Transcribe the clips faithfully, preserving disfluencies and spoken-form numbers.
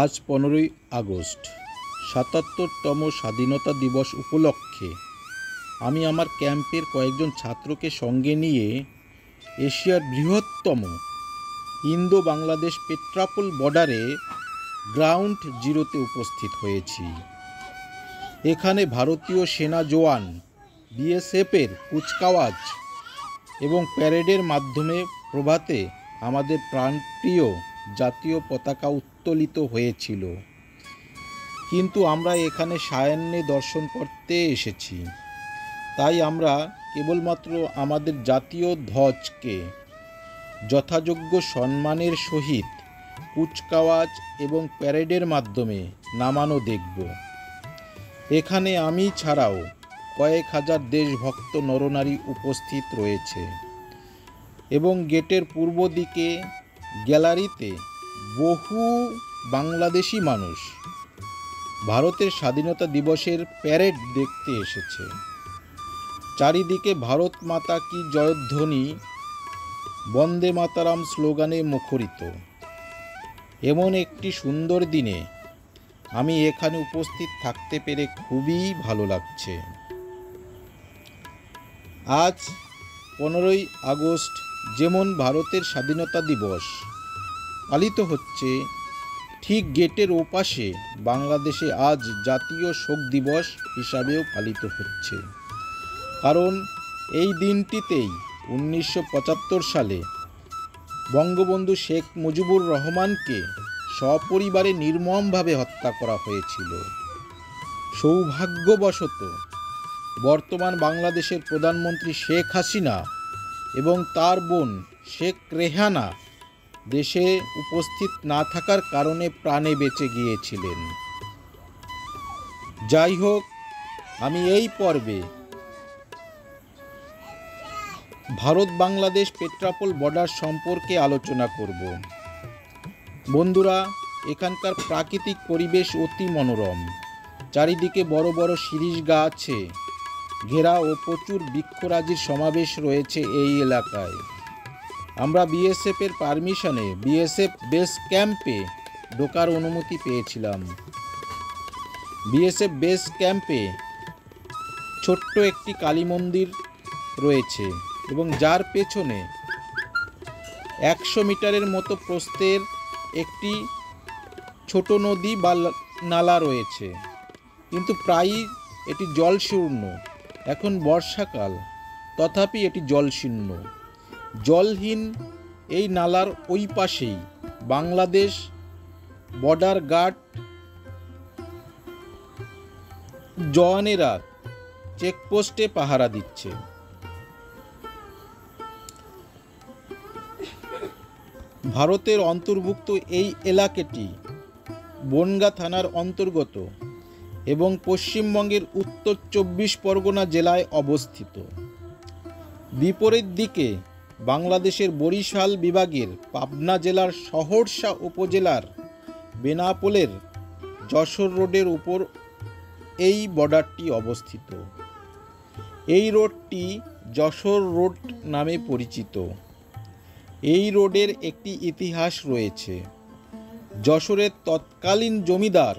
আজ পনেরোই আগস্ট সাতাত্তরতম স্বাধীনতা দিবস উপলক্ষে আমি আমার ক্যাম্পের কয়েকজন ছাত্রকে সঙ্গে নিয়ে এশিয়ার বৃহত্তম ইন্দো বাংলাদেশ পেট্রাপোল বর্ডারে গ্রাউন্ড জিরোতে উপস্থিত হয়েছি। এখানে ভারতীয় সেনা জওয়ান বিএসএফের কুচকাওয়াজ এবং প্যারেডের মাধ্যমে প্রভাতে আমাদের প্রাণপ্রিয় জাতীয় পতাকা উত্তোলিত হয়েছিল, কিন্তু আমরা এখানে সায়াহ্নে দর্শন করতে এসেছি। তাই আমরা কেবলমাত্র আমাদের জাতীয় ধ্বজকে যথাযোগ্য সম্মানের সহিত কুচকাওয়াজ এবং প্যারেডের মাধ্যমে নামানো দেখব। এখানে আমি ছাড়াও কয়েক হাজার দেশভক্ত নরনারী উপস্থিত রয়েছে এবং গেটের পূর্ব দিকে গ্যালারিতে বহু বাংলাদেশি মানুষ ভারতের স্বাধীনতা দিবসের প্যারেড দেখতে এসেছে। চারিদিকে ভারত মাতা কি জয়ধ্বনি, বন্দে মাতারাম স্লোগানে মুখরিত। এমন একটি সুন্দর দিনে আমি এখানে উপস্থিত থাকতে পেরে খুবই ভালো লাগছে। আজ পনেরোই আগস্ট যেমন ভারতের স্বাধীনতা দিবস পালিত হচ্ছে, ঠিক গেটের ওপাশে বাংলাদেশে আজ জাতীয় শোক দিবস হিসাবেও পালিত হচ্ছে। কারণ এই দিনটিতেই উনিশশো পঁচাত্তর সালে বঙ্গবন্ধু শেখ মুজিবুর রহমানকে সপরিবারে নির্মমভাবে হত্যা করা হয়েছিল। সৌভাগ্যবশত বর্তমান বাংলাদেশের প্রধানমন্ত্রী শেখ হাসিনা এবং তার বোন শেখ রেহানা দেশে উপস্থিত না থাকার কারণে প্রাণে বেঁচে গিয়েছিলেন। যাই হোক, আমি এই পর্বে ভারত বাংলাদেশ পেট্রাপোল বর্ডার সম্পর্কে আলোচনা করব। বন্ধুরা, এখানকার প্রাকৃতিক পরিবেশ অতি মনোরম। চারিদিকে বড় বড় শিরীষ গাছে ঘেরা ও প্রচুর বৃক্ষরাজির সমাবেশ রয়েছে এই এলাকায়। আমরা বিএসএফের পারমিশনে বিএসএফ বেস ক্যাম্পে ঢোকার অনুমতি পেয়েছিলাম। বিএসএফ বেস ক্যাম্পে ছোট্ট একটি কালী মন্দির রয়েছে এবং যার পেছনে একশো মিটারের মতো প্রস্থের একটি ছোট নদী বা নালা রয়েছে, কিন্তু প্রায়ই এটি জলশূন্য। এখন বর্ষাকাল, তথাপি এটি জলশূন্য। জলহীন এই নালার ওই পাশেই বাংলাদেশ বর্ডার গার্ড জওয়ানেরা চেকপোস্টে পাহারা দিচ্ছে। ভারতের অন্তর্ভুক্ত এই এলাকাটি বনগা থানার অন্তর্গত এবং পশ্চিমবঙ্গের উত্তর চব্বিশ পরগনা জেলায় অবস্থিত। বিপরীত দিকে বাংলাদেশের বরিশাল বিভাগের পাবনা জেলার শহরসা উপজেলার বেনাপোলের যশোর রোডের উপর এই বর্ডারটি অবস্থিত। এই রোডটি যশোর রোড নামে পরিচিত। এই রোডের একটি ইতিহাস রয়েছে। যশোরের তৎকালীন জমিদার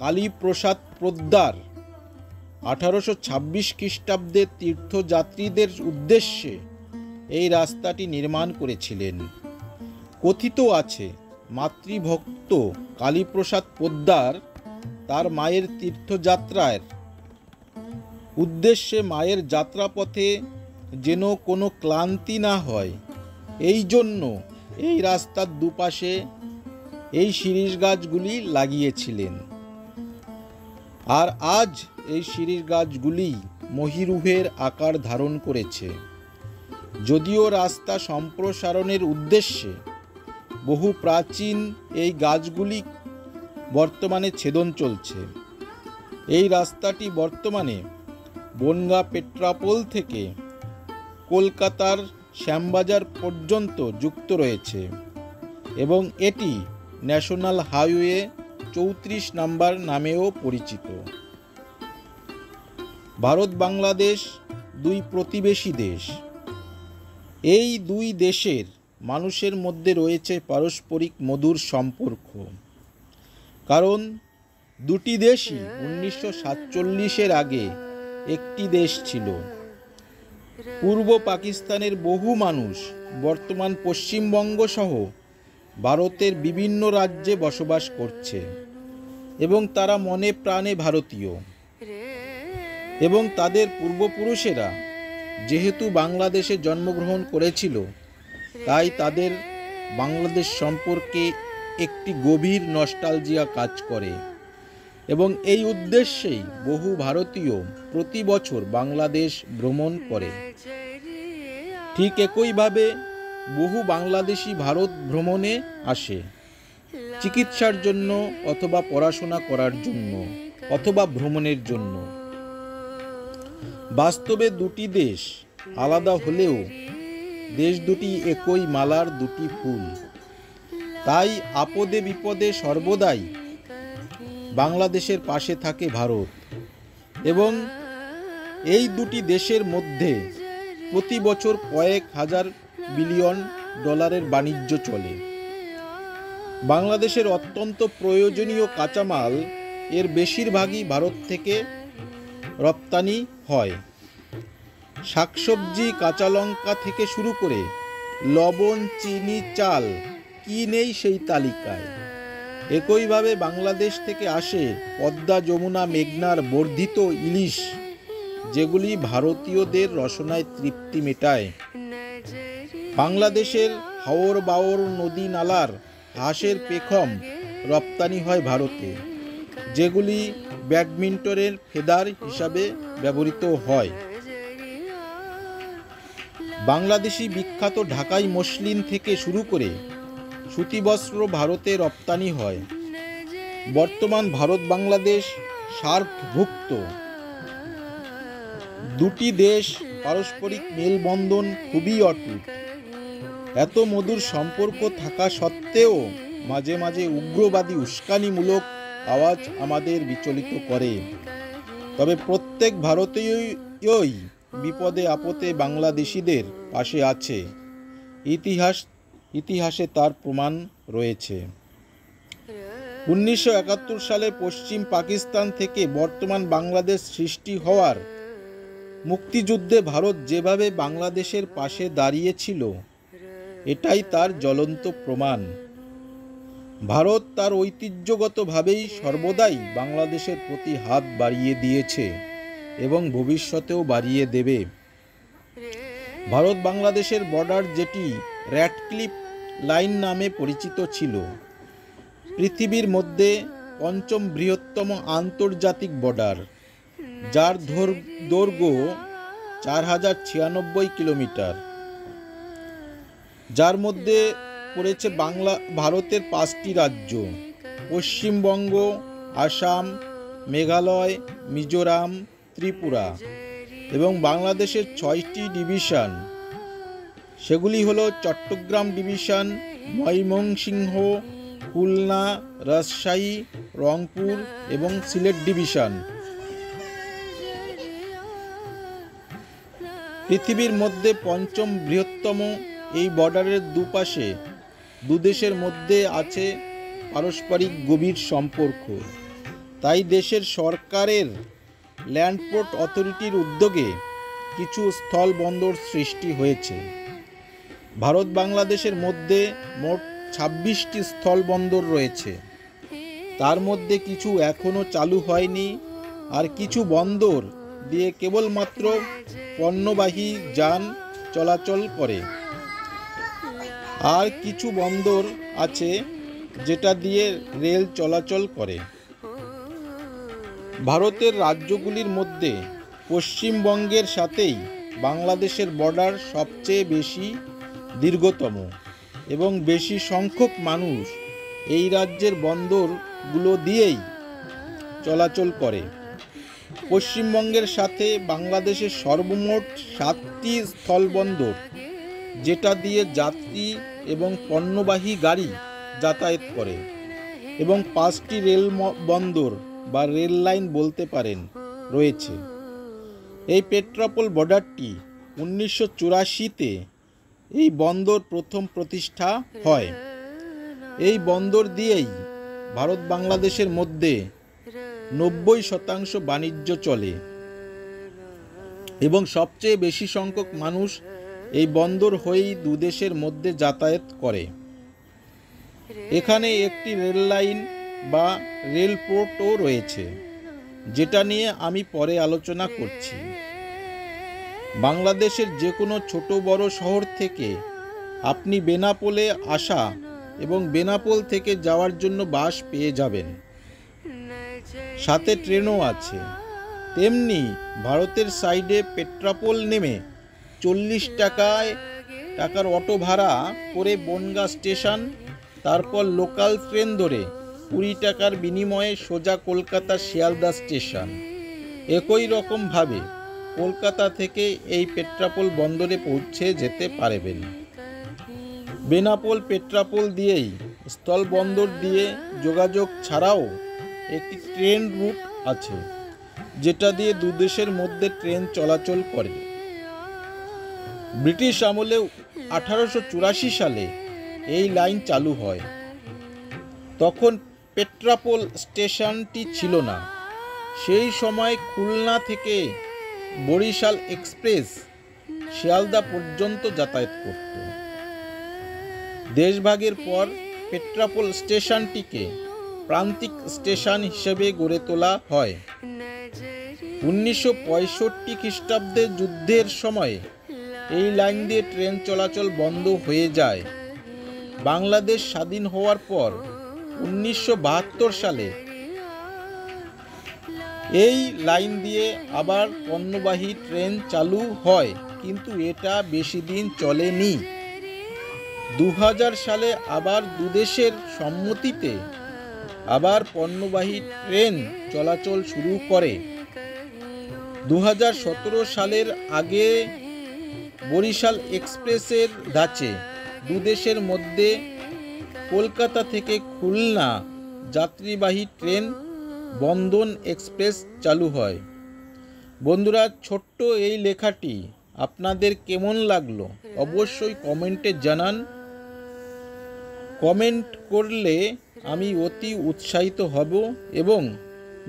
কালী প্রসাদ পদ্মার আঠারোশো ছাব্বিশ খ্রিস্টাব্দে তীর্থযাত্রীদের উদ্দেশ্যে এই রাস্তাটি নির্মাণ করেছিলেন। কথিত আছে, মাতৃভক্ত কালী প্রসাদ পদ্মার তার মায়ের তীর্থযাত্রার উদ্দেশ্যে মায়ের যাত্রাপথে যেন কোনো ক্লান্তি না হয়, এই জন্য এই রাস্তার দুপাশে এই শিরীষ গাছগুলি লাগিয়েছিলেন। আর আজ এই শিরীষ গাছগুলি মহিরুহের আকার ধারণ করেছে। যদিও রাস্তা সম্প্রসারণের উদ্দেশ্যে বহু প্রাচীন এই গাছগুলি বর্তমানে ছেদন চলছে। এই রাস্তাটি বর্তমানে বনগা পেট্রাপোল থেকে কলকাতার শ্যামবাজার পর্যন্ত যুক্ত রয়েছে এবং এটি ন্যাশনাল হাইওয়ে চৌত্রিশ নাম্বার নামেও পরিচিত। ভারত বাংলাদেশ দুই প্রতিবেশী দেশ। এই দুই দেশের মানুষের মধ্যে রয়েছে পারস্পরিক মধুর সম্পর্ক। কারণ দুটি দেশই উনিশশো সাতচল্লিশের আগে একটি দেশ ছিল। পূর্ব পাকিস্তানের বহু মানুষ বর্তমান পশ্চিমবঙ্গ সহ ভারতের বিভিন্ন রাজ্যে বসবাস করছে এবং তারা মনে প্রাণে ভারতীয়, এবং তাদের পূর্বপুরুষেরা যেহেতু বাংলাদেশে জন্মগ্রহণ করেছিল তাই তাদের বাংলাদেশ সম্পর্কে একটি গভীর নস্টালজিয়া কাজ করে এবং এই উদ্দেশ্যেই বহু ভারতীয় প্রতি বছর বাংলাদেশ ভ্রমণ করে। ঠিক একইভাবে বহু বাংলাদেশি ভারত ভ্রমণে আসে চিকিৎসার জন্য অথবা পড়াশোনা করার জন্য অথবা ভ্রমণের জন্য। বাস্তবে দুটি দেশ আলাদা হলেও দেশ দুটি একই মালার দুটি ফুল, তাই আপদে বিপদে সর্বদাই বাংলাদেশের পাশে থাকে ভারত এবং এই দুটি দেশের মধ্যে প্রতি বছর কয়েক হাজার বিলিয়ন ডলারের বাণিজ্য চলে। বাংলাদেশের অত্যন্ত প্রয়োজনীয় কাঁচামাল এর বেশিরভাগই ভারত থেকে রপ্তানি হয়। শাকসবজি, কাঁচা লঙ্কা থেকে শুরু করে লবণ, চিনি, চাল কি নেই সেই তালিকায়। একইভাবে বাংলাদেশ থেকে আসে পদ্মা, যমুনা, মেঘনার বর্ধিত ইলিশ, যেগুলি ভারতীয়দের রসনায় তৃপ্তি মেটায়। বাংলাদেশের হাওর বাওর নদী নালার হাঁসের পেখম রপ্তানি হয় ভারতে, যেগুলি ব্যাডমিন্টনের ফেদার হিসাবে ব্যবহৃত হয়। বাংলাদেশি বিখ্যাত ঢাকাই মসলিন থেকে শুরু করে সুতিবস্ত্র ভারতে রপ্তানি হয়। বর্তমান ভারত বাংলাদেশ সার্কভুক্ত দুটি দেশ পারস্পরিক মেলবন্ধন খুবই অটুট। এত মধুর সম্পর্ক থাকা সত্ত্বেও মাঝে মাঝে উগ্রবাদী উস্কানিমূলক আওয়াজ আমাদের বিচলিত করে, তবে প্রত্যেক ভারতীয়ই বিপদে আপদে বাংলাদেশিদের পাশে আছে, ইতিহাস ইতিহাসে তার প্রমাণ রয়েছে। উনিশশো একাত্তর সালে পশ্চিম পাকিস্তান থেকে বর্তমান বাংলাদেশ সৃষ্টি হওয়ার মুক্তিযুদ্ধে ভারত যেভাবে বাংলাদেশের পাশে দাঁড়িয়েছিল এটাই তার জ্বলন্ত প্রমাণ। ভারত তার ঐতিহ্যগতভাবেই সর্বদাই বাংলাদেশের প্রতি হাত বাড়িয়ে দিয়েছে এবং ভবিষ্যতেও বাড়িয়ে দেবে। ভারত বাংলাদেশের বর্ডার, যেটি র্যাডক্লিফ লাইন নামে পরিচিত ছিল, পৃথিবীর মধ্যে পঞ্চম বৃহত্তম আন্তর্জাতিক বর্ডার, যার দৈর্ঘ্য চার হাজার ছিয়ানব্বই কিলোমিটার, যার মধ্যে পড়েছে বাংলা ভারতের পাঁচটি রাজ্য পশ্চিমবঙ্গ, আসাম, মেঘালয়, মিজোরাম, ত্রিপুরা এবং বাংলাদেশের ছয়টি ডিভিশন। সেগুলি হলো চট্টগ্রাম ডিভিশন, ময়মনসিংহ, খুলনা, রাজশাহী, রংপুর এবং সিলেট ডিভিশন। পৃথিবীর মধ্যে পঞ্চম বৃহত্তম এই বর্ডারের দুপাশে দুদেশের মধ্যে আছে পারস্পরিক গভীর সম্পর্ক। তাই দেশের সরকারের ল্যান্ডপোর্ট অথরিটির উদ্যোগে কিছু স্থল বন্দর সৃষ্টি হয়েছে। ভারত বাংলাদেশের মধ্যে মোট ছাব্বিশটি স্থল বন্দর রয়েছে, তার মধ্যে কিছু এখনও চালু হয়নি আর কিছু বন্দর দিয়ে কেবলমাত্র পণ্যবাহী যান চলাচল করে, আর কিছু বন্দর আছে যেটা দিয়ে রেল চলাচল করে। ভারতের রাজ্যগুলির মধ্যে পশ্চিমবঙ্গের সাথেই বাংলাদেশের বর্ডার সবচেয়ে বেশি দীর্ঘতম এবং বেশি সংখ্যক মানুষ এই রাজ্যের বন্দরগুলো দিয়েই চলাচল করে। পশ্চিমবঙ্গের সাথে বাংলাদেশের সর্বমোট সাতটি স্থলবন্দর, যেটা দিয়ে যাত্রী এবং পণ্যবাহী গাড়ি যাতায়াত করে, এবং পাঁচটি রেল বন্দর বা রেল লাইন বলতে পারেন রয়েছে। এই পেট্রাপোল বর্ডারটি উনিশশো চুরাশিতে এই বন্দর প্রথম প্রতিষ্ঠা হয়। এই বন্দর দিয়েই ভারত বাংলাদেশের মধ্যে নব্বই শতাংশ বাণিজ্য চলে এবং সবচেয়ে বেশি সংখ্যক মানুষ এই বন্দর হয়েই দুদেশের মধ্যে যাতায়াত করে। এখানে একটি রেল লাইন বা রেলপোর্টও রয়েছে, যেটা নিয়ে আমি পরে আলোচনা করছি। বাংলাদেশের যে কোনো ছোট বড় শহর থেকে আপনি বেনাপোলে আসা এবং বেনাপোল থেকে যাওয়ার জন্য বাস পেয়ে যাবেন, সাথে ট্রেনও আছে। তেমনি ভারতের সাইডে পেট্রাপোল নেমে চল্লিশ টাকায় টাকার অটো ভাড়া করে বনগা স্টেশন, তারপর লোকাল ট্রেন ধরে কুড়ি টাকার বিনিময়ে সোজা কলকাতা শিয়ালদা স্টেশন। একই রকমভাবে কলকাতা থেকে এই পেট্রাপোল বন্দরে পৌঁছে যেতে পারবেন। বেনাপোল পেট্রাপোল দিয়েই স্থল বন্দর দিয়ে যোগাযোগ ছাড়াও একটি ট্রেন রুট আছে, যেটা দিয়ে দুদেশের মধ্যে ট্রেন চলাচল করে। ব্রিটিশ আমলে আঠারোশো চুরাশি সালে এই লাইন চালু হয়। তখন পেট্রাপোল স্টেশনটি ছিল না। সেই সময় খুলনা থেকে বরিশাল এক্সপ্রেস শিয়ালদা পর্যন্ত যাতায়াত করত। দেশভাগের পর পেট্রাপোল স্টেশনটিকে প্রান্তিক স্টেশন হিসেবে গড়ে তোলা হয়। উনিশশো পঁয়ষট্টি খ্রিস্টাব্দে যুদ্ধের সময় এই লাইন দিয়ে ট্রেন চলাচল বন্ধ হয়ে যায়। বাংলাদেশ স্বাধীন হওয়ার পর উনিশশো বাহাত্তর সালে এই লাইন দিয়ে আবার পণ্যবাহী ট্রেন চালু হয়, কিন্তু এটা বেশি দিন চলেনি। দু হাজার সালে আবার দুদেশের সম্মতিতে আবার পণ্যবাহী ট্রেন চলাচল শুরু করে। দু হাজার সতেরো সালের আগে বরিশাল এক্সপ্রেসের ধাঁচে দুদেশের মধ্যে কলকাতা থেকে খুলনা যাত্রীবাহী ট্রেন বন্ধন এক্সপ্রেস চালু হয়। বন্ধুরা, ছোট্ট এই লেখাটি আপনাদের কেমন লাগলো অবশ্যই কমেন্টে জানান। কমেন্ট করলে আমি অতি উৎসাহিত হব এবং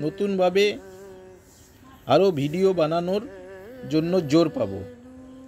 নতুনভাবে আরও ভিডিও বানানোর জন্য জোর পাব।